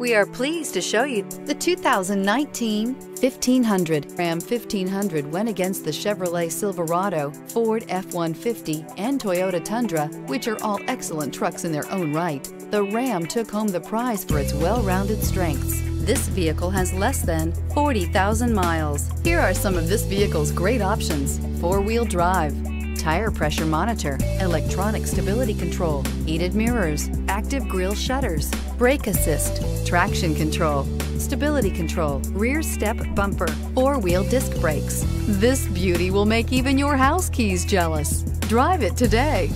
We are pleased to show you the 2019 1500. Ram 1500 went against the Chevrolet Silverado, Ford F-150, and Toyota Tundra, which are all excellent trucks in their own right. The Ram took home the prize for its well-rounded strengths. This vehicle has less than 40,000 miles. Here are some of this vehicle's great options: four-wheel drive, tire pressure monitor, electronic stability control, heated mirrors, active grille shutters, brake assist, traction control, stability control, rear step bumper, four-wheel disc brakes. This beauty will make even your house keys jealous. Drive it today.